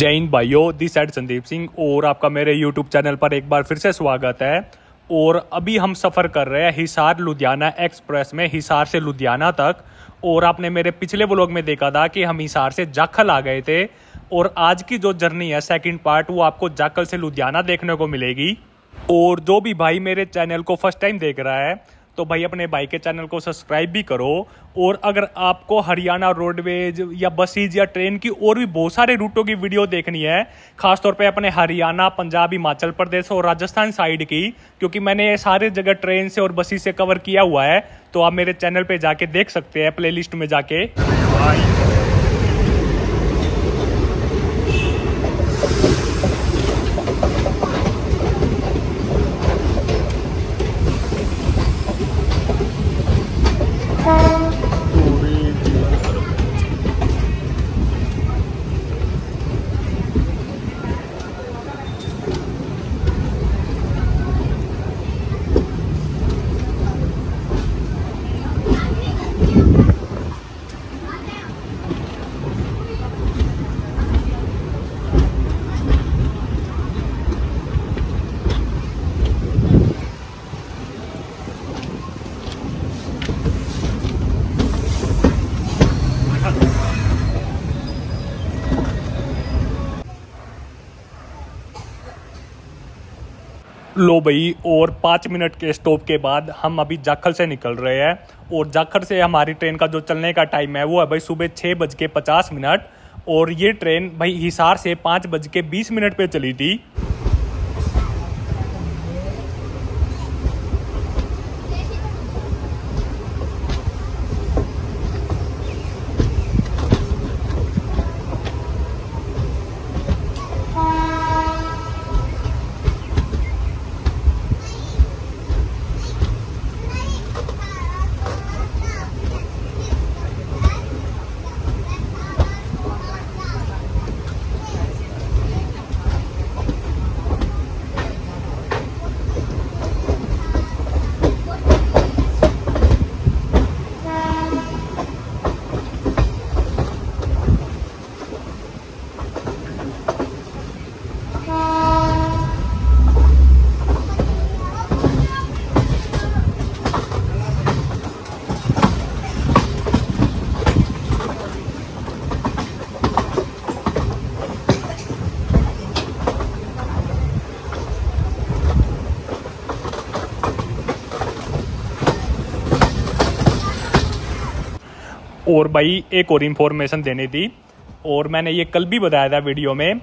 जय हिंद भाइयों, this side Sandeep Singh और आपका मेरे यूट्यूब चैनल पर एक बार फिर से स्वागत है। और अभी हम सफ़र कर रहे हैं हिसार लुधियाना एक्सप्रेस में हिसार से लुधियाना तक। और आपने मेरे पिछले व्लॉग में देखा था कि हम हिसार से जाखल आ गए थे और आज की जो जर्नी है सेकंड पार्ट वो आपको जाखल से लुधियाना देखने को मिलेगी। और जो भी भाई मेरे चैनल को फर्स्ट टाइम देख रहा है तो भाई अपने भाई के चैनल को सब्सक्राइब भी करो। और अगर आपको हरियाणा रोडवेज या बसेज या ट्रेन की और भी बहुत सारे रूटों की वीडियो देखनी है, खासतौर पे अपने हरियाणा, पंजाब, हिमाचल प्रदेश और राजस्थान साइड की, क्योंकि मैंने सारे जगह ट्रेन से और बसेज से कवर किया हुआ है, तो आप मेरे चैनल पे जाके देख सकते हैं प्ले लिस्ट में जाके। लो भाई, और 5 मिनट के स्टॉप के बाद हम अभी जाखल से निकल रहे हैं। और जाखल से हमारी ट्रेन का जो चलने का टाइम है वो है भाई सुबह 6:50। और ये ट्रेन भाई हिसार से 5:20 पे चली थी। और भाई एक और इन्फॉर्मेशन देनी थी, और मैंने ये कल भी बताया था वीडियो में।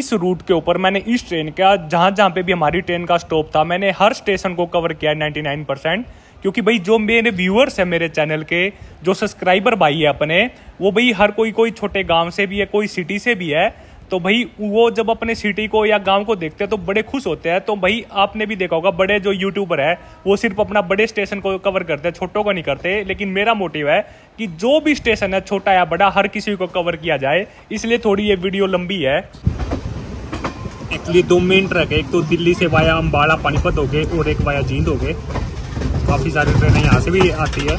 इस रूट के ऊपर मैंने इस ट्रेन का जहाँ पे भी हमारी ट्रेन का स्टॉप था मैंने हर स्टेशन को कवर किया 99%। क्योंकि भाई जो मेरे व्यूअर्स हैं मेरे चैनल के, जो सब्सक्राइबर भाई है अपने, वो भाई हर कोई छोटे गाँव से भी है, कोई सिटी से भी है। तो भाई वो जब अपने सिटी को या गांव को देखते हैं तो बड़े खुश होते हैं। तो भाई आपने भी देखा होगा बड़े जो यूट्यूबर है वो सिर्फ अपना बड़े स्टेशन को कवर करते हैं, छोटों को नहीं करते। लेकिन मेरा मोटिव है कि जो भी स्टेशन है छोटा या बड़ा हर किसी को कवर किया जाए, इसलिए थोड़ी ये वीडियो लंबी है। एक्चुअली 2 मेन ट्रैक है, एक तो दिल्ली से वाया अम्बाड़ा पानीपत हो गए और एक वाया जींद हो गए। काफ़ी सारी ट्रेनें यहाँ से भी आती है।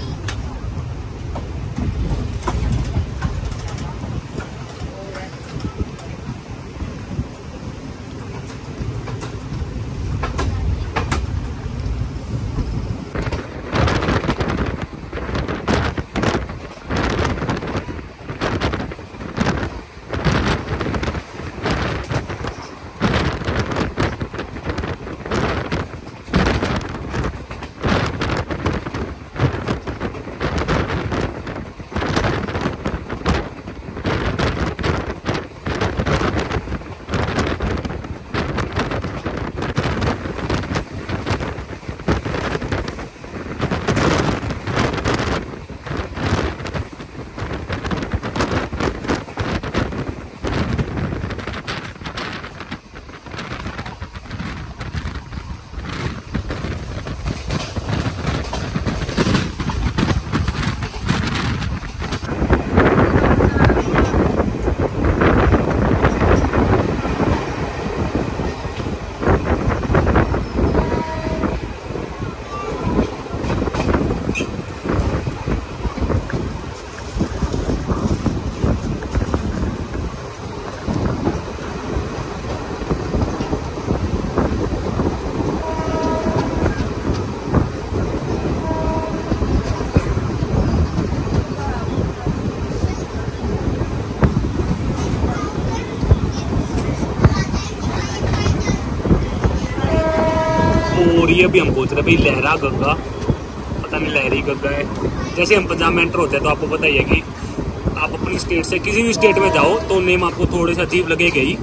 धूरी, अभी हम पहुँच रहे भाई लहरा गंगा, पता नहीं लहरी गंगा है। जैसे हम पंजाब में एंटर होते हैं तो आपको पता ही है कि आप अपनी स्टेट से किसी भी स्टेट में जाओ तो नेम आपको थोड़े से अजीब लगेगा ही,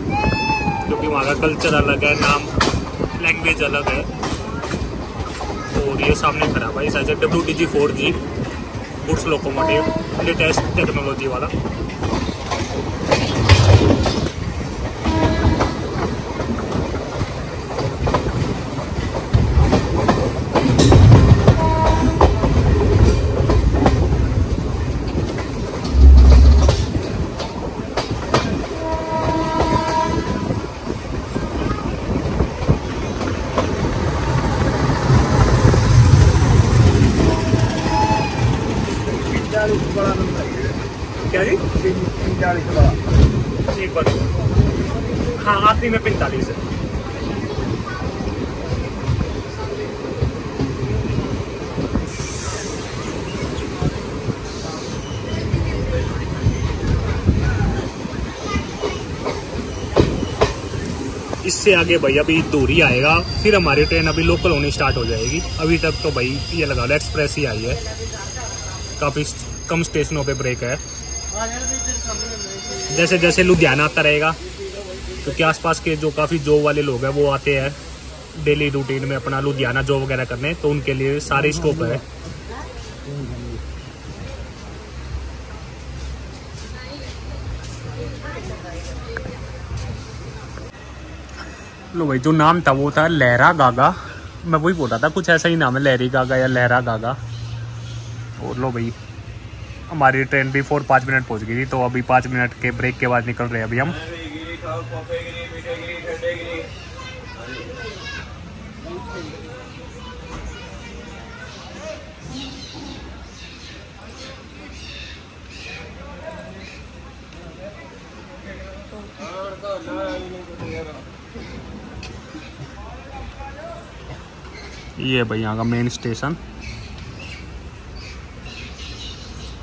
क्योंकि वहाँ का कल्चर अलग है, नाम लैंग्वेज अलग है। और ये सामने खड़ा भाई साइज है WDG-4G goods locomotive, latest technology वाला। हाँ आखिरी में 45 है। इससे आगे भाई अभी धूरी आएगा, फिर हमारी ट्रेन अभी लोकल होनी स्टार्ट हो जाएगी। अभी तक तो भाई ये लगा लो एक्सप्रेस ही आई है, काफी कम स्टेशनों पे ब्रेक है। जैसे जैसे लुधियाना आता रहेगा, क्योंकि आसपास के जो काफ़ी जॉब वाले लोग हैं वो आते हैं डेली रूटीन में अपना लुधियाना जॉब वगैरह करने, तो उनके लिए सारे स्कोप है। लो भाई जो नाम था वो था लहरा गागा, मैं वही बोल रहा था, कुछ ऐसा ही नाम है लहरी गागा या लहरा गागा। और लो भाई हमारी ट्रेन भी 4-5 मिनट पहुंच गई थी, तो अभी 5 मिनट के ब्रेक के बाद निकल रहे हैं अभी हम। ये भाई यहाँ का मेन स्टेशन,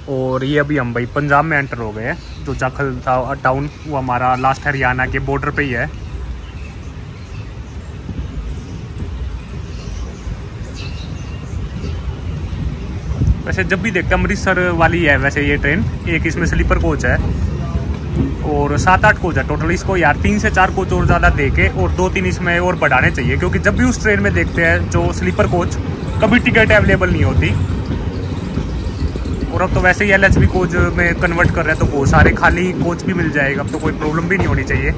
और ये अभी हम भाई पंजाब में एंटर हो गए हैं। जो जाखल था टाउन वो हमारा लास्ट हरियाणा के बॉर्डर पे ही है। वैसे जब भी देखते हैं अमृतसर वाली है वैसे ये ट्रेन, एक इसमें स्लीपर कोच है और 7-8 कोच है टोटल। इसको यार 3 से 4 कोच और ज़्यादा दे के और 2-3 इसमें और बढ़ाने चाहिए, क्योंकि जब भी उस ट्रेन में देखते हैं जो स्लीपर कोच कभी टिकट अवेलेबल नहीं होती। और अब तो वैसे ही LHB कोच में कन्वर्ट कर रहे हैं, तो वो सारे खाली कोच भी मिल जाएगा, अब तो कोई प्रॉब्लम भी नहीं होनी चाहिए।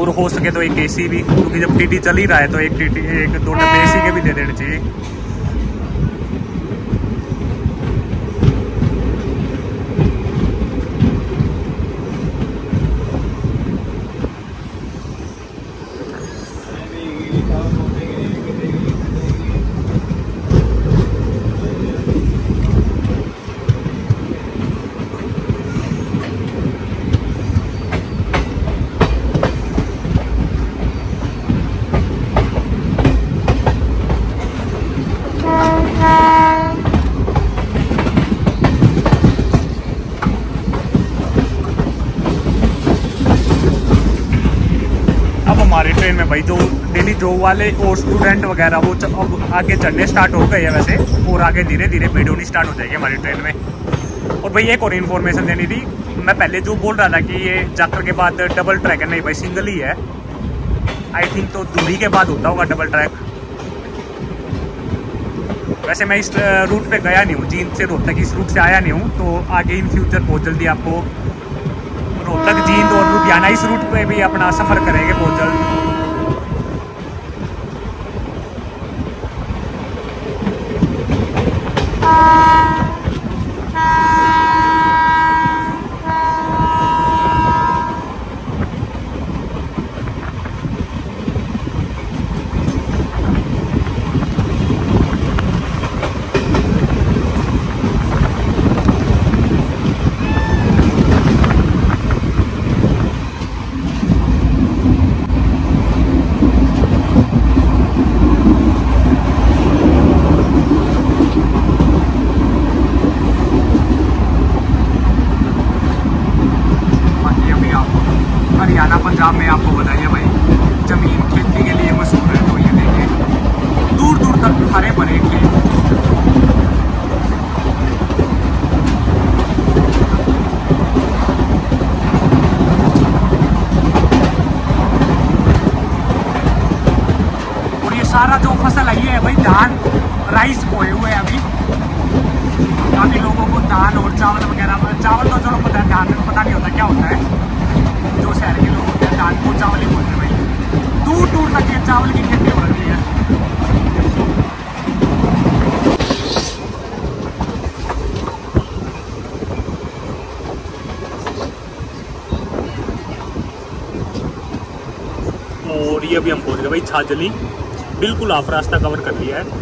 और हो सके तो एक AC भी, क्योंकि जब TT चल ही रहा है तो एक 2 डब्बे AC के भी दे देने चाहिए। भाई जो डेली जॉब वाले और स्टूडेंट वगैरह वो अब आगे चढ़ने स्टार्ट हो गए हैं वैसे, और आगे धीरे धीरे भीड़ होनी स्टार्ट हो जाएगी हमारी ट्रेन में। और भाई एक और इन्फॉर्मेशन देनी थी, मैं पहले जो बोल रहा था कि ये जाखल के बाद डबल ट्रैक है, नहीं भाई सिंगल ही है। आई थिंक तो धूरी के बाद होता होगा डबल ट्रैक। वैसे मैं इस रूट पर गया नहीं हूँ, जींद से रोहतक इस रूट से आया नहीं हूँ, तो आगे इन फ्यूचर बहुत जल्दी आपको रोहतक जींद और लुधियाना इस रूट पर भी अपना सफ़र करेंगे बहुत जल्द। पंजाब में आपको बताइए भाई जमीन खेती के लिए मशहूर है, तो ये देखिए तक हरे भरे खेत। और ये सारा जो फसल आई है भाई, धान राइस बोए हुए हैं अभी। काफी लोगों को धान और चावल वगैरह, चावल तो चलो पता है, धान में पता नहीं होता क्या होता है। जो शहर के लोग होते हैं धान को चावल ही बोलते हैं भाई। दूर दूर तक ये चावल की खेती हो रही है। और ये अभी हम पहुंच गए भाई छाजली, बिल्कुल हाफ रास्ता कवर कर लिया है।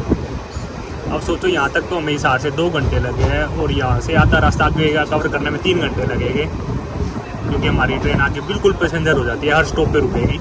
अब सोचो यहाँ तक तो हमें हिसार से 2 घंटे लगे हैं और यहाँ से आधा रास्ता आगे कवर करने में 3 घंटे लगेंगे, क्योंकि हमारी ट्रेन आके बिल्कुल पैसेंजर हो जाती है, हर स्टॉप पे रुकेगी।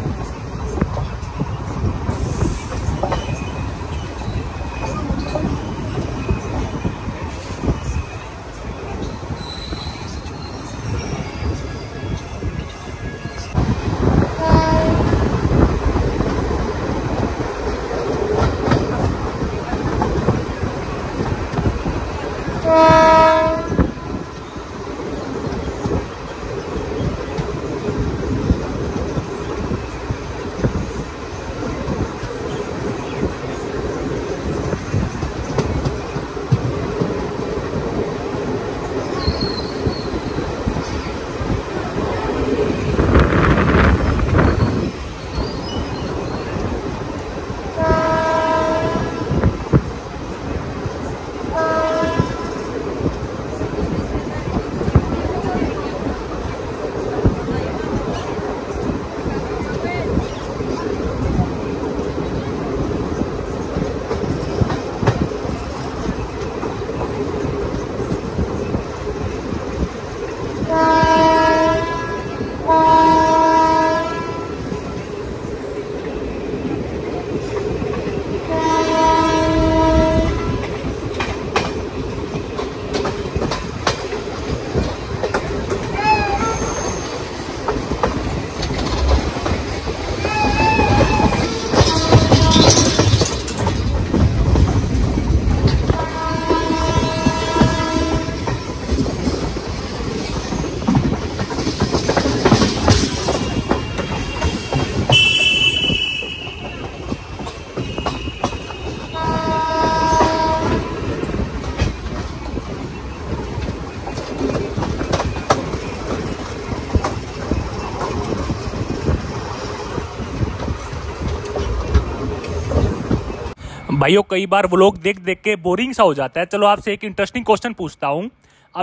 भाइयों, कई बार व्लॉग देख के बोरिंग सा हो जाता है। चलो आपसे एक इंटरेस्टिंग क्वेश्चन पूछता हूँ।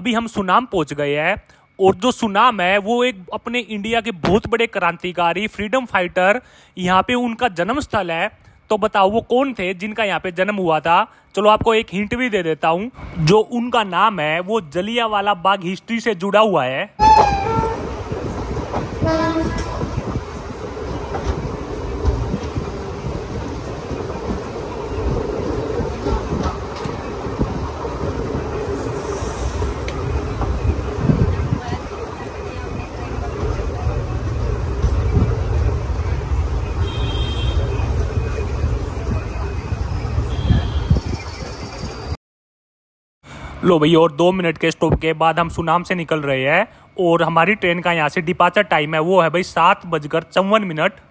अभी हम सुनाम पहुँच गए हैं, और जो सुनाम है वो एक अपने इंडिया के बहुत बड़े क्रांतिकारी, फ्रीडम फाइटर, यहाँ पे उनका जन्म स्थल है। तो बताओ वो कौन थे जिनका यहाँ पे जन्म हुआ था। चलो आपको एक हिंट भी दे देता हूँ, जो उनका नाम है वो जलियांवाला बाग हिस्ट्री से जुड़ा हुआ है। लो भैया, और 2 मिनट के स्टॉप के बाद हम सुनाम से निकल रहे हैं, और हमारी ट्रेन का यहाँ से डिपार्चर टाइम है वो है भाई 7:54।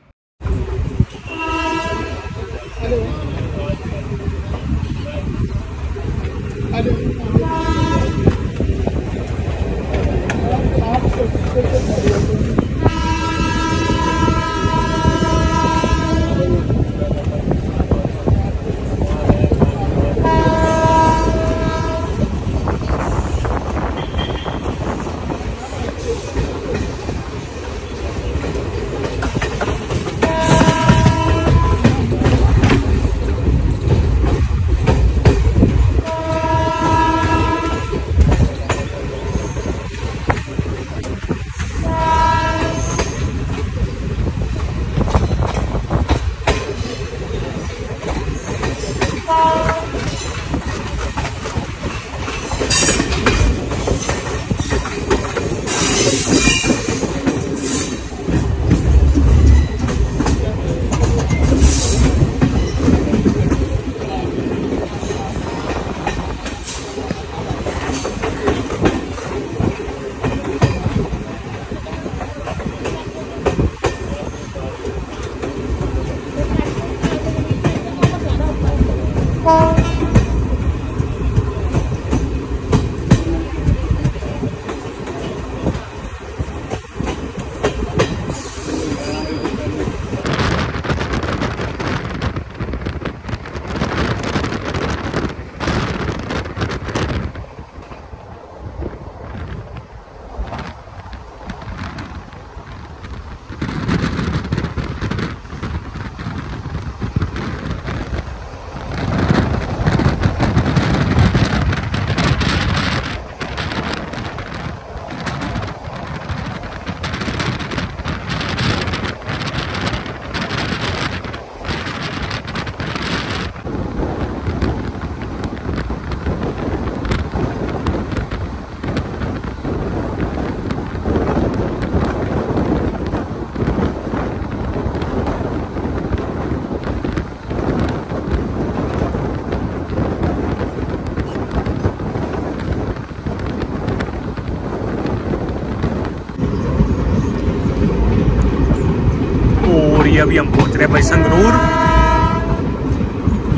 रही है। अभी हम पहुंच रहे हैं भाई संगरूर,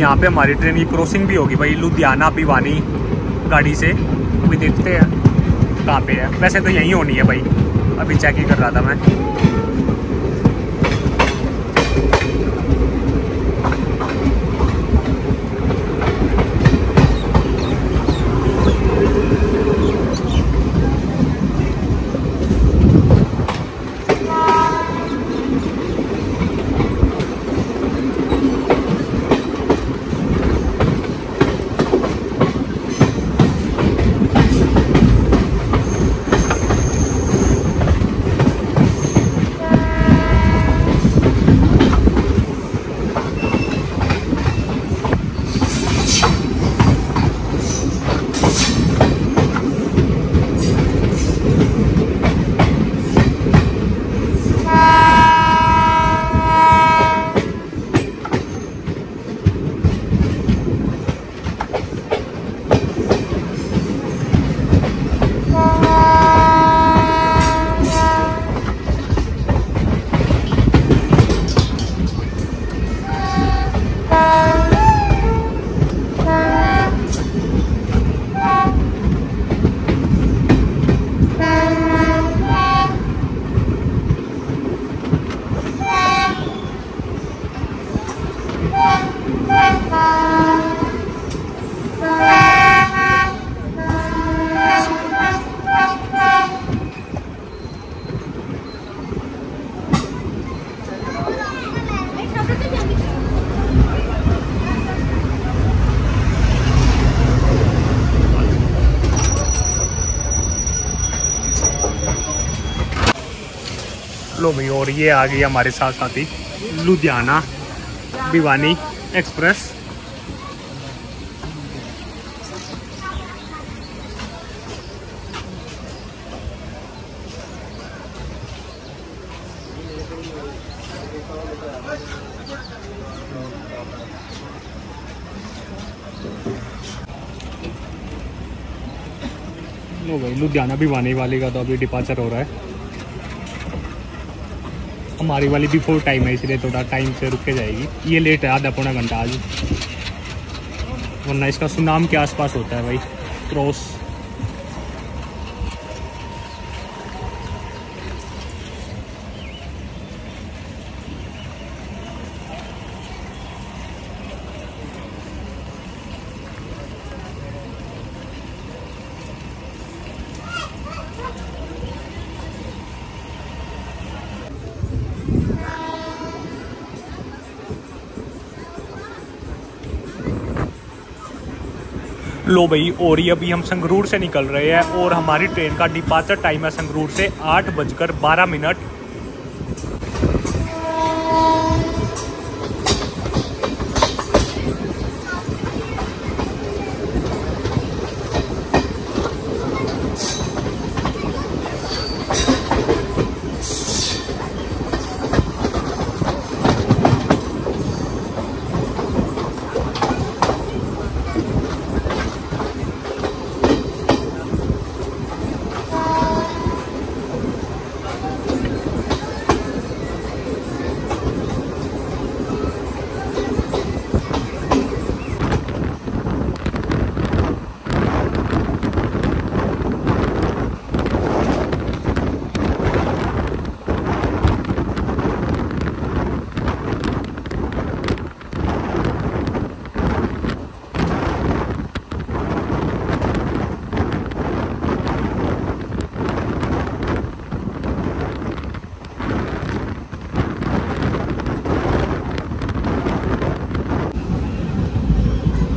यहाँ पे हमारी ट्रेन की क्रॉसिंग भी होगी भाई लुधियाना भिवानी गाड़ी से। अभी देखते हैं कहाँ पे है, वैसे तो यहीं होनी है भाई, अभी चेक ही कर रहा था मैं। लो भाई, और ये आ गई हमारे साथ साथी लुधियाना भिवानी एक्सप्रेस। लो भाई, लुधियाना भिवानी वाली का तो अभी डिपार्चर हो रहा है, हमारी वाली बिफोर टाइम है इसलिए थोड़ा टाइम से रुक के जाएगी। ये लेट है आधा पौना घंटा आज, वरना इसका सुनाम के आसपास होता है भाई क्रॉस। लो भाई, और ये अभी हम संगरूर से निकल रहे हैं और हमारी ट्रेन का डिपार्चर टाइम है संगरूर से 8:12।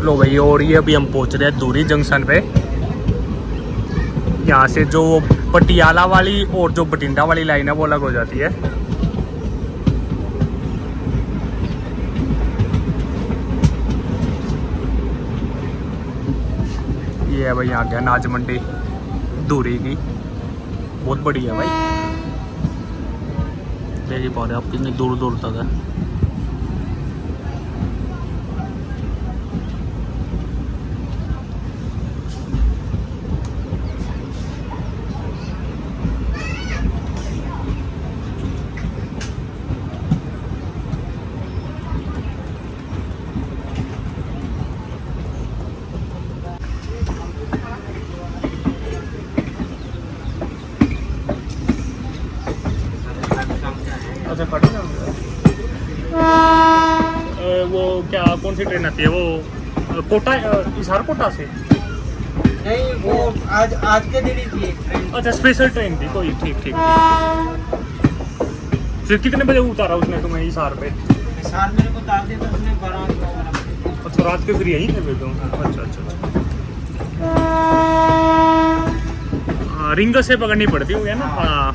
लो भाई, और ये अभी हम पहुंच रहे हैं धूरी जंक्शन पे। यहाँ से जो पटियाला वाली और जो बठिंडा वाली लाइन है वो अलग हो जाती है। ये है भाई यहाँ क्या अनाज मंडी धूरी की, बहुत बड़ी है भाई, देख ही पा रहे आप कितनी दूर दूर तक है। अच्छा पटना। वो क्या कौन सी ट्रेन आती है वो कोटा हिसार कोटा से? नहीं वो आज के दिन ही थी ट्रेन। अच्छा स्पेशल ट्रेन थी कोई, ठीक ठीक। फिर कितने बजे उतारा उसने तुम्हें हिसार पे? हिसार मेरे को उतार दिया था उसने 12। अच्छा रात के फिर यही थे फिर तुम? अच्छा अच्छा। हाँ रिंग से पकड़नी पड़ती होगी ना? हाँ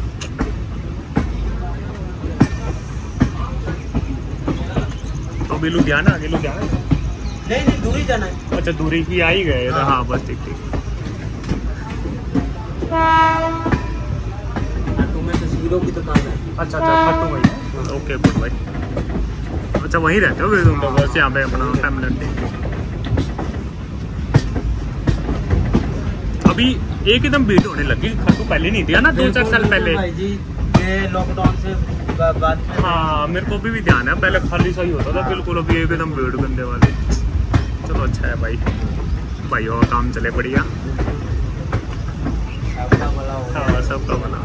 तो अभी लुधियाना आगे, लुधियाना नहीं नहीं दूरी जाना है। अच्छा दूरी की आ ही गए। हाँ बस ठीक ठीक। तस्वीरों की दुकान है। अच्छा अच्छा खट्टू भाई, ओके गुड भाई। अच्छा वहीं रहते हो तुम तो? बस यहाँ पे अपना फैमिली। अभी एक एकदम भीड़ होने लगी, खट्टू पहले नहीं दिया ना 2-4 साल पहले भाई जी ये लॉकडाउन से बाद में। हाँ मेरे को भी ध्यान है, पहले खाली सही होता था बिल्कुल, अभी एकदम भीड़ गंदे वाले। चलो अच्छा है भाई, भाई और काम चले बढ़िया। हाँ सबका बना।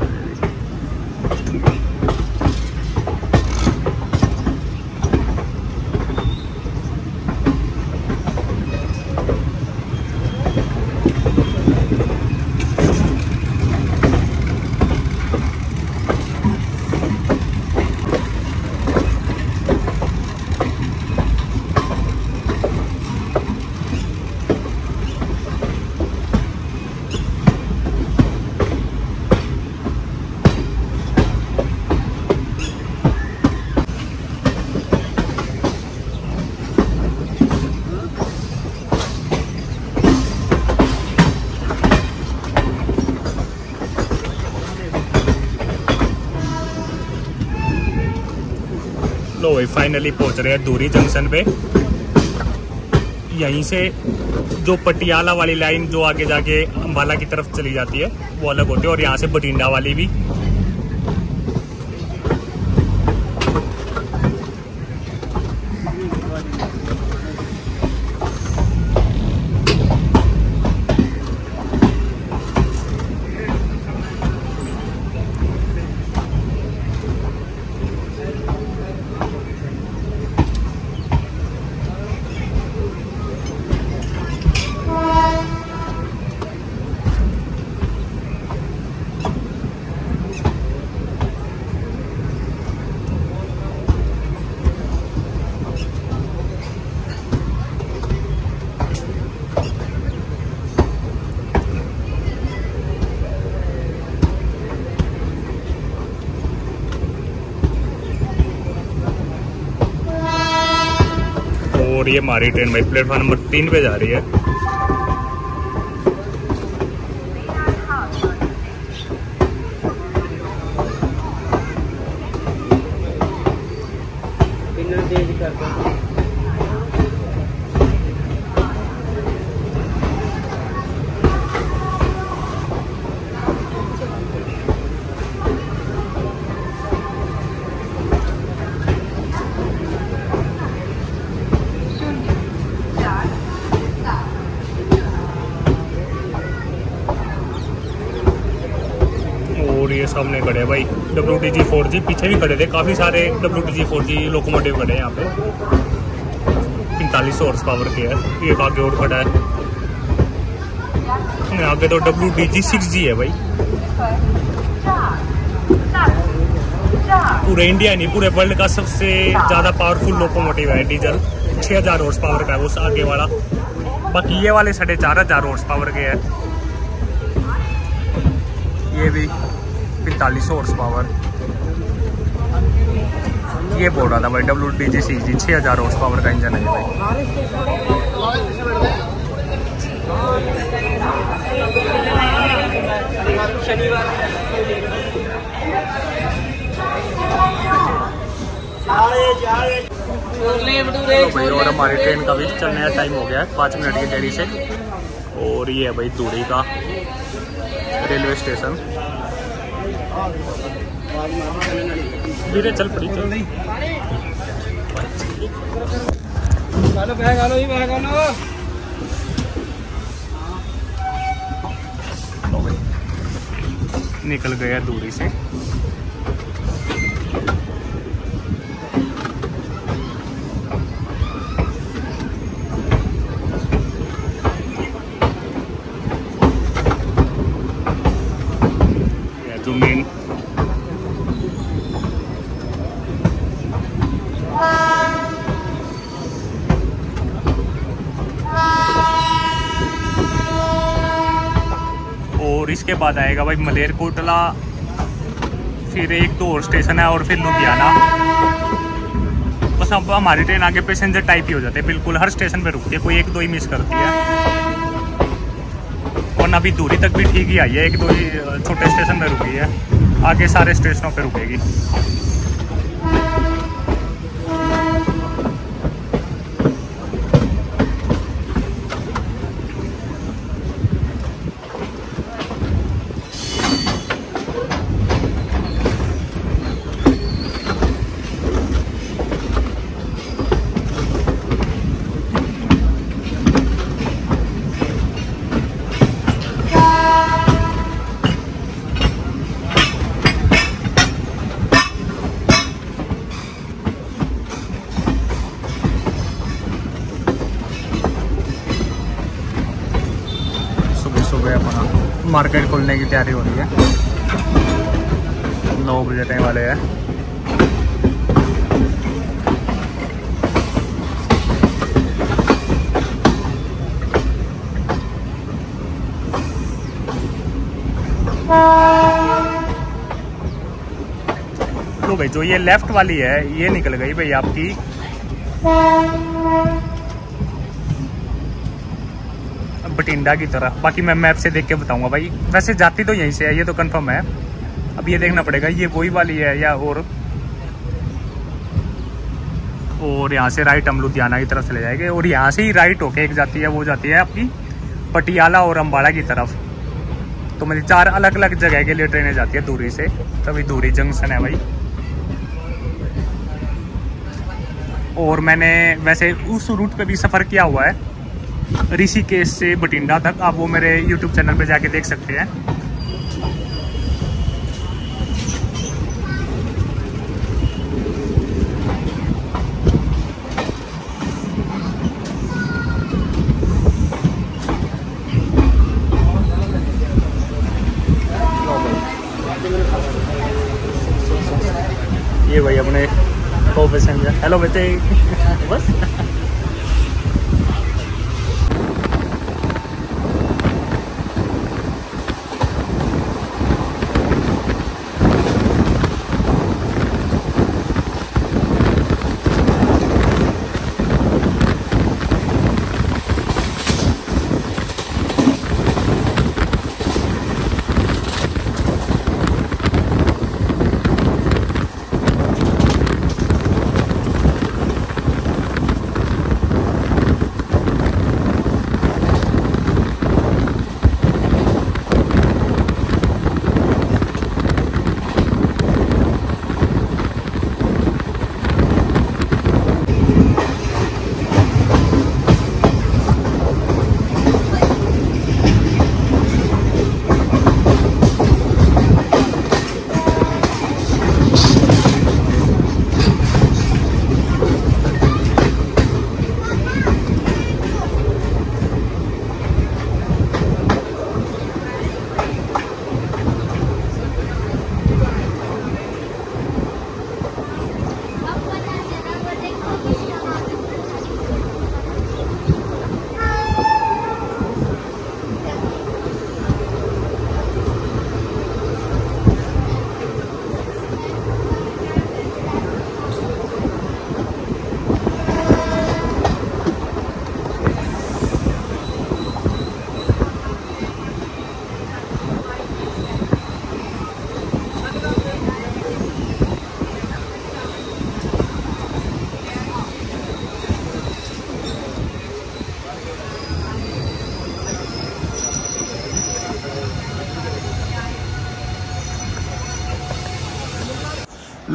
फाइनली पहुंच रहे हैं धूरी जंक्शन पे। यहीं से जो पटियाला वाली लाइन जो आगे जाके अंबाला की तरफ चली जाती है वो अलग होती है, और यहाँ से बठिंडा वाली भी। और ये हमारी ट्रेन भाई प्लेटफॉर्म नंबर 3 पे जा रही है। सामने खड़े भाई WDG-4G, पीछे भी खड़े थे काफ़ी सारे WDG-4G लोकोमोटिव खड़े हैं यहाँ पे। 4500 HP के है, एक आगे और खड़ा है। आगे तो WDG-6G है भाई। पूरे इंडिया नहीं पूरे वर्ल्ड का सबसे ज़्यादा पावरफुल लोकोमोटिव है डीजल, 6000 HP का है वो आगे वाला। बाकी ये वाले 4500 HP के है, ये भी 4500 HP। ये बोल रहा था भाई WDG-6G 6000 HP का इंजन है भाई। और हमारी ट्रेन का भी चलने का टाइम हो गया है 5 मिनट की देरी से। और ये है भाई धूरी का रेलवे स्टेशन। धीरे चल पड़ी चल नहीं। निकल गया धूरी से। और इसके बाद आएगा भाई मलेरकोटला, फिर एक तो और स्टेशन है और फिर लुधियाना। बस अब हमारी ट्रेन आगे पैसेंजर टाइप ही हो जाते हैं, बिल्कुल हर स्टेशन पे रुकती है, कोई एक दो ही मिस करती है। और अभी धूरी तक भी ठीक ही आई है, एक दो ही छोटे स्टेशन पे रुकी है, आगे सारे स्टेशनों पे रुकेगी। मार्केट खोलने की तैयारी हो रही है, 9 बजे टाइम वाले है। लो भाई, जो ये लेफ्ट वाली है ये निकल गई भाई आपकी बठिंडा की तरफ। बाकी मैं मैप से देख के बताऊंगा भाई, वैसे जाती तो यहीं से है ये तो कंफर्म है। अब ये देखना पड़ेगा ये वही वाली है या और यहाँ से राइट हम लुधियाना की तरफ चले जाएंगे। और यहाँ से ही राइट होके एक जाती है, वो जाती है आपकी पटियाला और अम्बाड़ा की तरफ। तो मेरी 4 अलग अलग जगह के लिए ट्रेनें जाती है धूरी से, तभी धूरी जंक्शन है भाई। और मैंने वैसे उस रूट पर भी सफ़र किया हुआ है ऋषिकेश से बठिंडा तक, आप वो मेरे YouTube चैनल पे जाके देख सकते हैं। ये भाई अपने पैसेंजर, हेलो बेटे, बस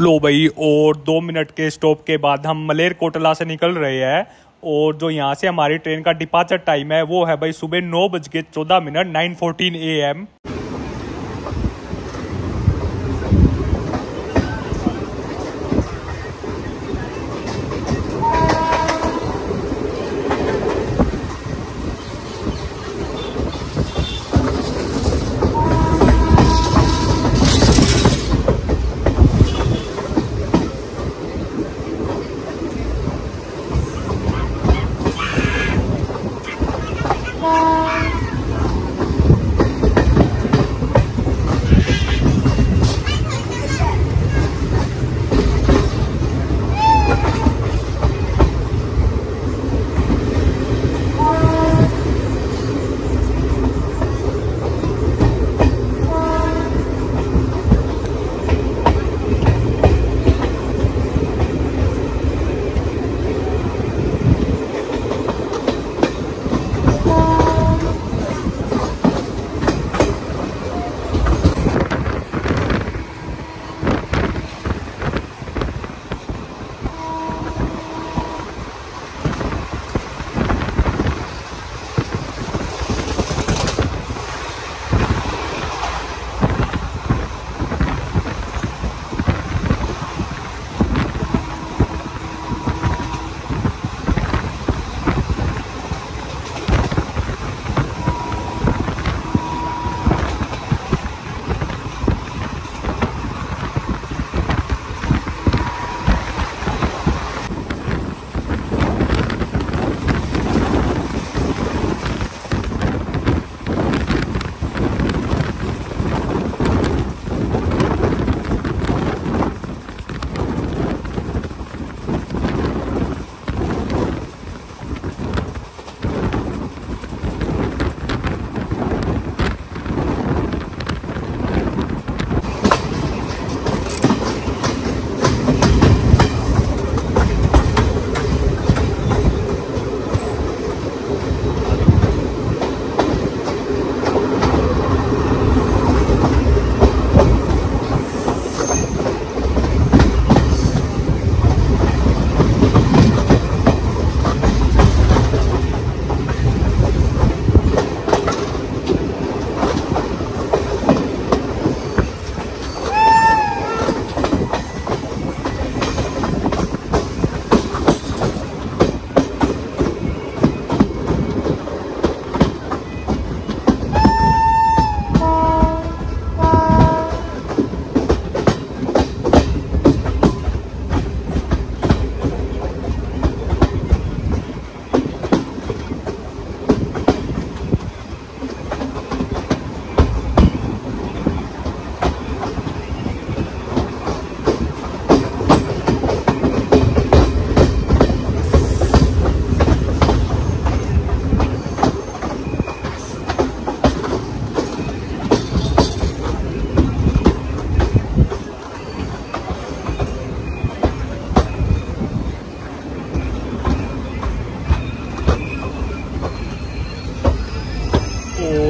लो भाई, और 2 मिनट के स्टॉप के बाद हम मलेरकोटला से निकल रहे हैं। और जो यहाँ से हमारी ट्रेन का डिपार्चर टाइम है वो है भाई सुबह 9:14, 9:14 AM।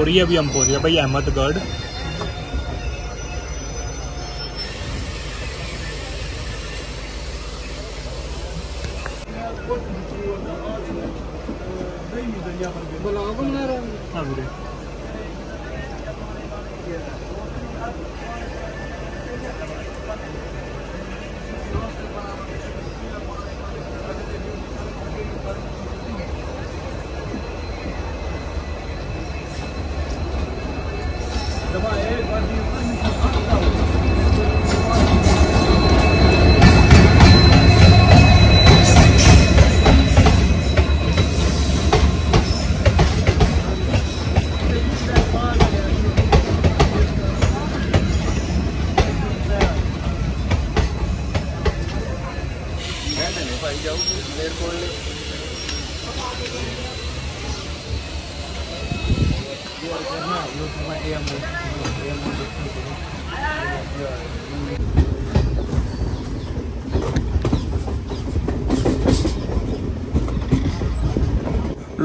रही है। अभी हम पहुंच गए भाई अहमदगढ़।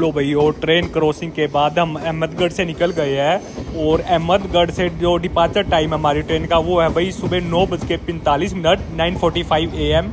लो भाई, और ट्रेन क्रॉसिंग के बाद हम अहमदगढ़ से निकल गए हैं और अहमदगढ़ से जो डिपार्चर टाइम हमारी ट्रेन का वो है भाई सुबह 9:45 9:45 AM।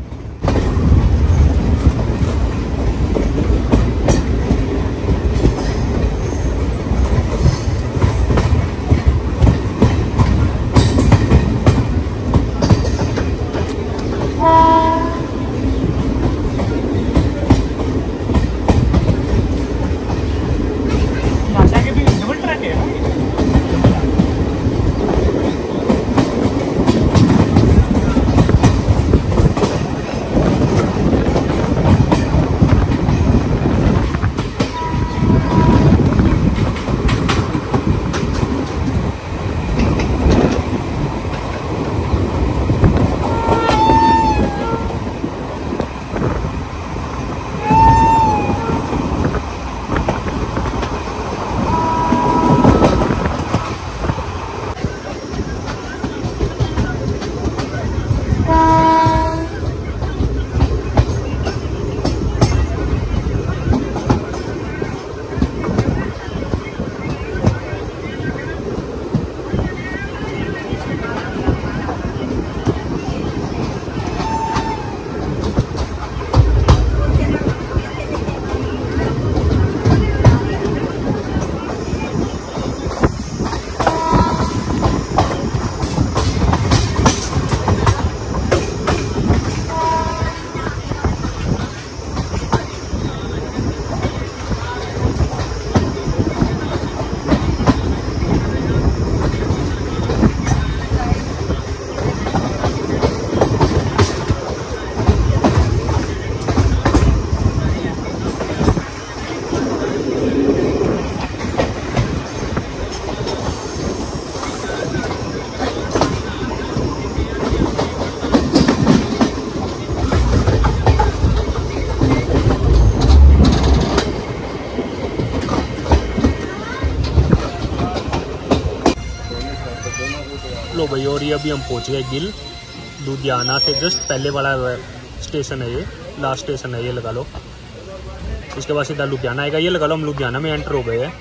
और ये अभी हम पहुंच गए गिल। लुधियाना से जस्ट पहले वाला स्टेशन है ये, लास्ट स्टेशन है ये लगा लो। उसके बाद सीधा लुधियाना आएगा, ये लगा लो हम लुधियाना में एंटर हो गए हैं।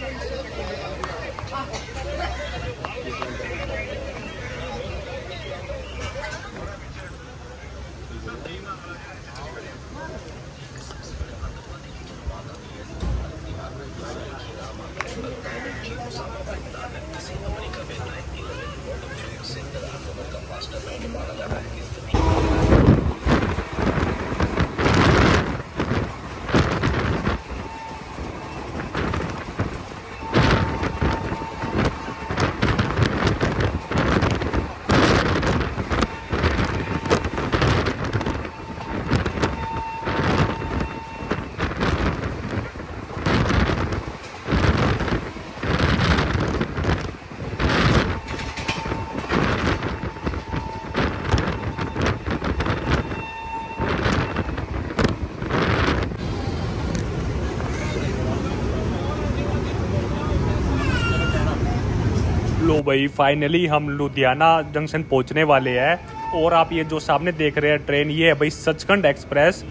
लो भाई, फाइनली हम लुधियाना जंक्शन पहुंचने वाले हैं और आप ये जो सामने देख रहे हैं ट्रेन, ये है भाई सचखंड एक्सप्रेस।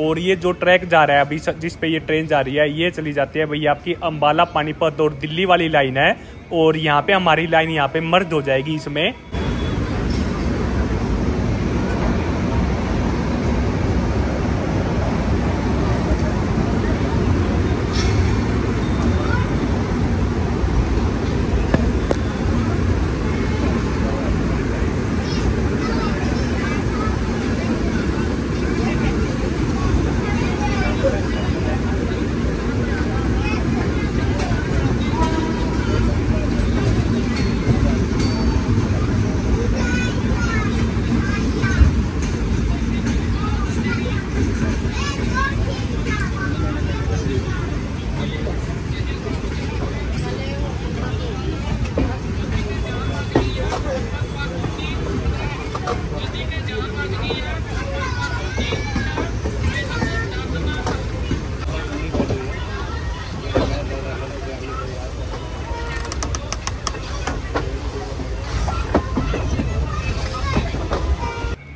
और ये जो ट्रैक जा रहा है अभी जिस पे ये ट्रेन जा रही है ये चली जाती है भैया आपकी अम्बाला, पानीपत और दिल्ली वाली लाइन है, और यहाँ पे हमारी लाइन यहाँ पे मर्ज हो जाएगी इसमें।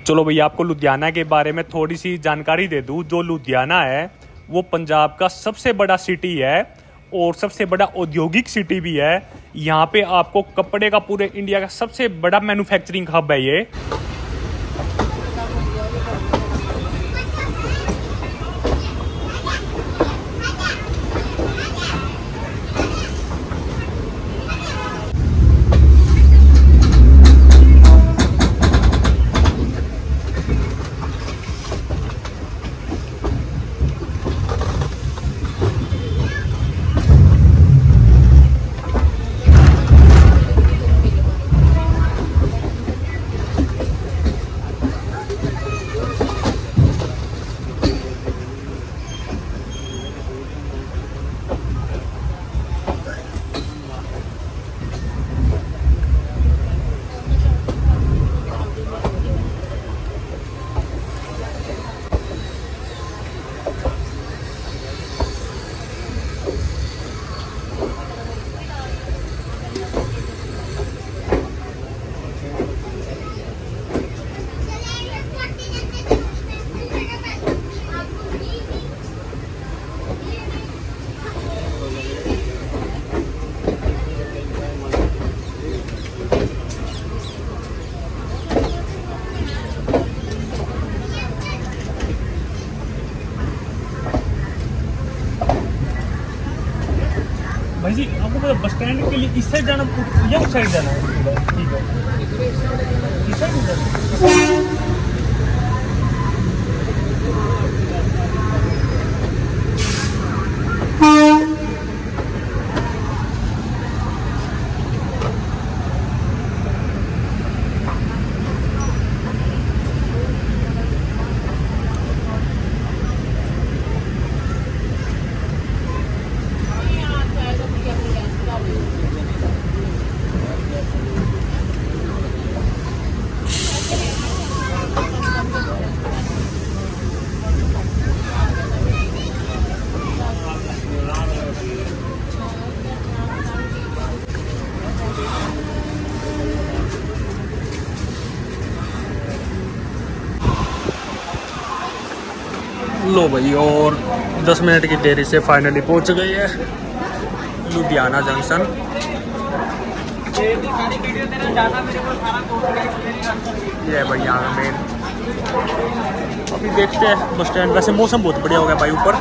चलो भैया आपको लुधियाना के बारे में थोड़ी सी जानकारी दे दूँ। जो लुधियाना है वो पंजाब का सबसे बड़ा सिटी है और सबसे बड़ा औद्योगिक सिटी भी है। यहाँ पे आपको कपड़े का पूरे इंडिया का सबसे बड़ा मैन्युफैक्चरिंग हब है ये। जी आपको मतलब बस स्टैंड के लिए इस साइड जाना या उस साइड जाना है? ठीक है, इस साइड लो भाई, और 10 मिनट की देरी से फाइनली पहुंच गई है लुधियाना जंक्शन। ये भाई यहाँ मेन, अभी देखते हैं बस स्टैंड। वैसे मौसम बहुत बढ़िया हो गया भाई, ऊपर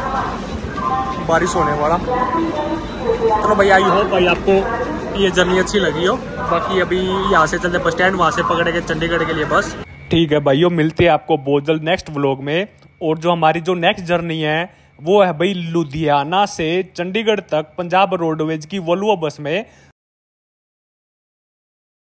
बारिश होने वाला। चलो तो भाई आई हो भाई आपको ये जर्नी अच्छी लगी हो। बाकी अभी यहाँ से चलते बस स्टैंड, वहाँ से पकड़ेंगे चंडीगढ़ के लिए बस। ठीक है भाइयों, मिलते हैं आपको बहुत जल्द नेक्स्ट व्लॉग में। और जो हमारी जो नेक्स्ट जर्नी है वो है भाई लुधियाना से चंडीगढ़ तक पंजाब रोडवेज की वोल्वो बस में।